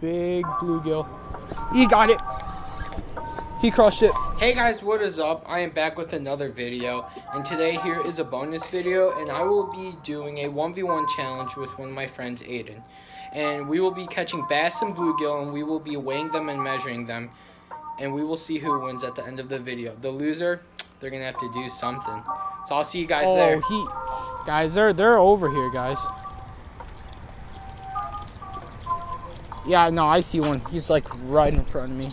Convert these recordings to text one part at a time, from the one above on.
Big bluegill. He got it. He crushed it. Hey guys, what is up? I am back with another video, and today here is a bonus video, and I will be doing a 1v1 challenge with one of my friends, Aiden. And we will be catching bass and bluegill, and we will be weighing them and measuring them, and we will see who wins at the end of the video. The loser, they're gonna have to do something. So I'll see you guys there. Oh, guys, they're over here, guys. Yeah, no, I see one. He's like right in front of me.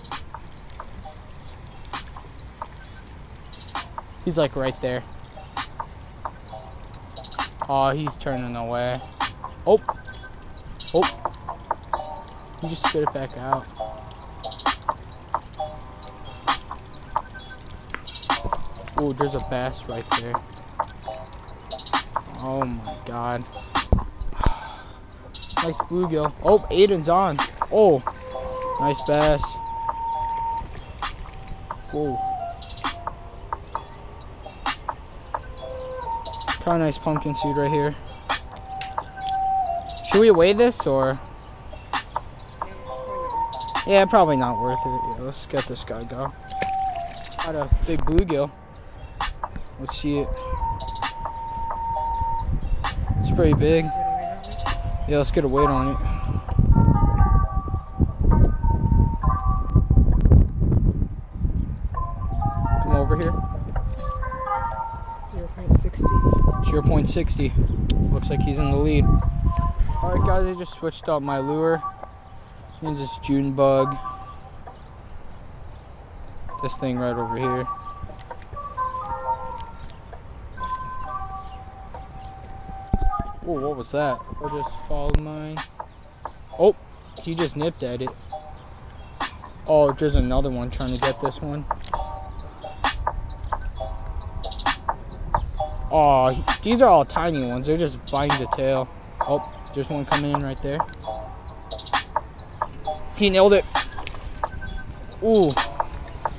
He's like right there. Oh, he's turning away. Oh. Oh. He just spit it back out. Oh, there's a bass right there. Oh my god. Nice bluegill. Oh, Aiden's on. Oh. Nice bass. Whoa. Kind of nice pumpkin seed right here. Should we weigh this or? Yeah, probably not worth it. Yeah, let's get this guy go. Got a big bluegill. Let's see it. It's pretty big. Yeah, let's get a weight on it. Come over here. 0.60. Looks like he's in the lead. Alright guys, I just switched out my lure. And just Junebug. This thing right over here. Oh, what was that? I just followed mine. Oh, he just nipped at it. Oh, there's another one trying to get this one. Oh, these are all tiny ones. They're just biting the tail. Oh, there's one coming in right there. He nailed it. Ooh,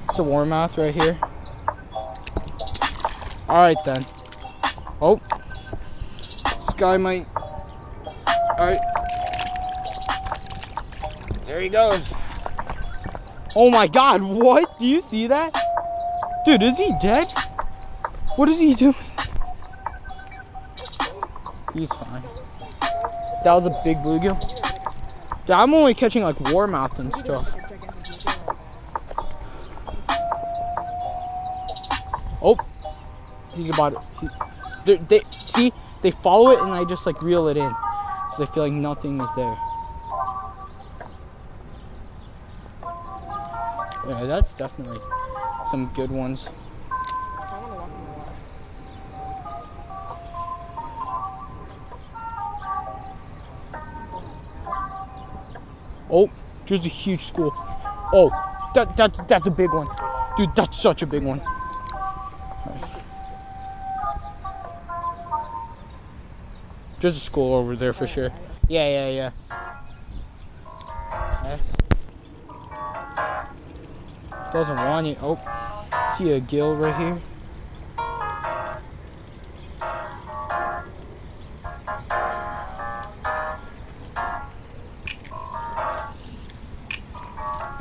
it's a warmouth right here. All right then. Oh. Guy might. Alright. There he goes. Oh my god, what? Do you see that? Dude, is he dead? What is he doing? He's fine. That was a big bluegill. Yeah, I'm only catching like warmouth and stuff. Oh. He's about it. They see? They follow it and I just like reel it in because I feel like nothing is there. Yeah, that's definitely some good ones. I want to walk in the water. Oh, there's a huge school. Oh, that's a big one. Dude, that's such a big one. There's a school over there for sure. Yeah. Okay. Doesn't want you. Oh, see a gill right here.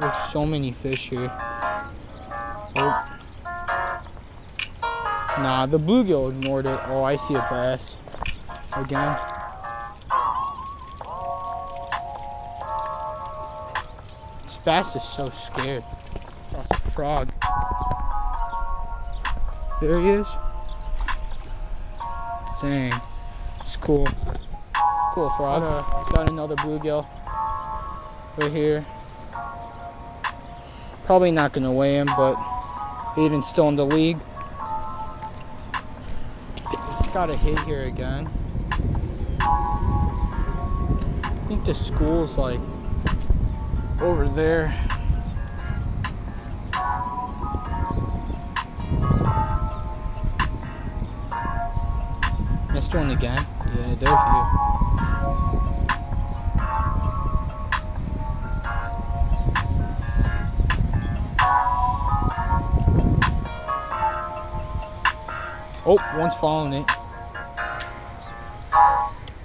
There's so many fish here. Oh. Nah, the bluegill ignored it. Oh, I see a bass. Again. This bass is so scared. Oh, frog. There he is. Dang. It's cool. Cool frog. Got another bluegill. Right here. Probably not going to weigh him, but Aiden's still in the league. Got a hit here again. I think the school's like over there. Missed one again. Yeah, they're here. Oh, one's following it.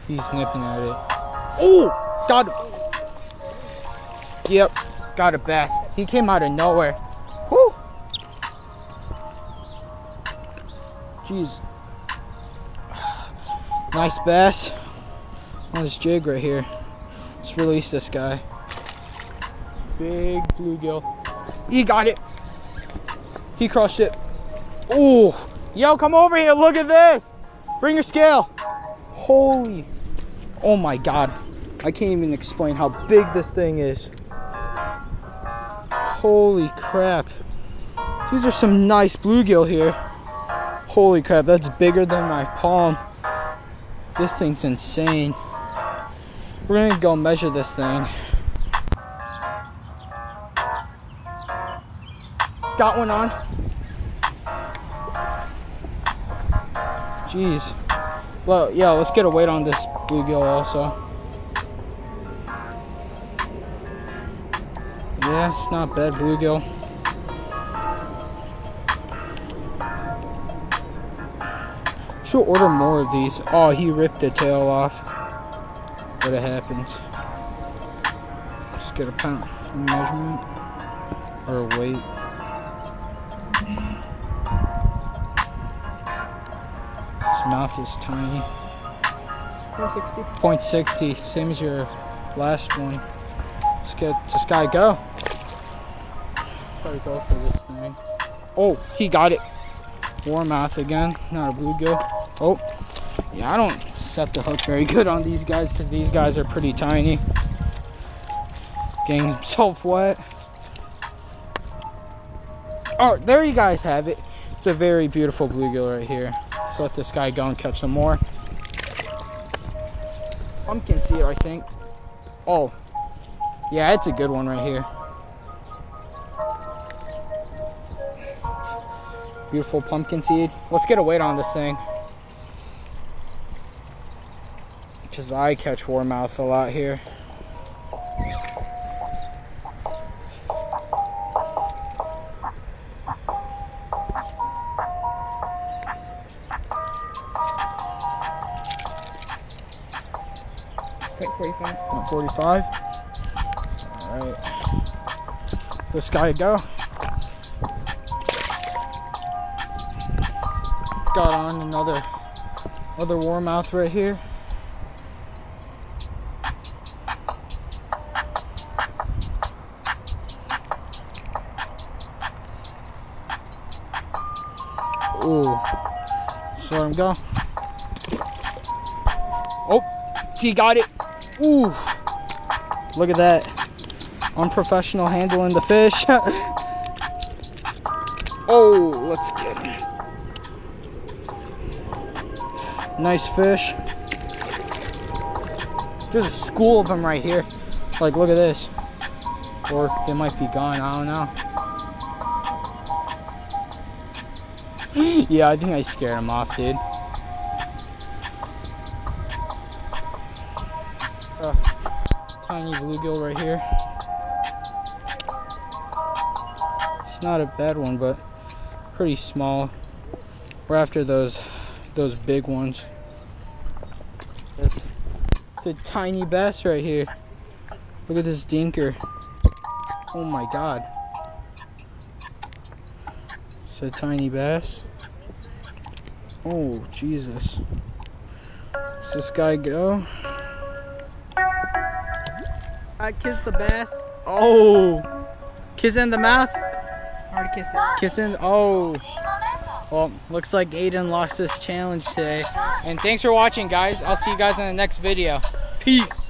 He's nipping at it. Oh, got him. Yep, got a bass. He came out of nowhere. Whoo! Jeez. Nice bass on this jig right here. Let's release this guy. Big bluegill. He got it. He crushed it. Ooh. Yo, come over here. Look at this. Bring your scale. Holy. Oh my God. I can't even explain how big this thing is. Holy crap. These are some nice bluegill here. Holy crap. That's bigger than my palm. This thing's insane. We're gonna go measure this thing. Got one on. Jeez. Well, yeah, let's get a weight on this bluegill also. Yeah, it's not bad bluegill. Should order more of these. Oh, he ripped the tail off. But it happens. Let's get a pound measurement or a weight. Mouth is tiny. 0.60. 0.60, same as your last one. Let's get this guy go. Probably go for this thing. Oh, he got it. Warmouth again, not a bluegill. Oh, yeah, I don't set the hook very good on these guys because these guys are pretty tiny. Getting himself wet. Oh, there you guys have it. It's a very beautiful bluegill right here. Let this guy go and catch some more. Pumpkin seed, I think. Oh, yeah, it's a good one right here. Beautiful pumpkin seed. Let's get a weight on this thing. Because I catch warmouth a lot here. .45. All right, this guy go. Got on another warmouth right here. Ooh, just let him go. Oh, he got it. Ooh. Look at that. Unprofessional handling the fish. Oh, let's get him. Nice fish. There's a school of them right here. Like, look at this. Or they might be gone. I don't know. Yeah, I think I scared him off, dude. Tiny bluegill right here. It's not a bad one, but pretty small. We're after those big ones. It's a tiny bass right here. Look at this dinker. Oh my God. It's a tiny bass. Oh Jesus. Does this guy go? I kissed the bass. Oh, kiss in the mouth. I already kissed it. Kissing. Oh. Well, looks like Aiden lost this challenge today. And thanks for watching, guys. I'll see you guys in the next video. Peace.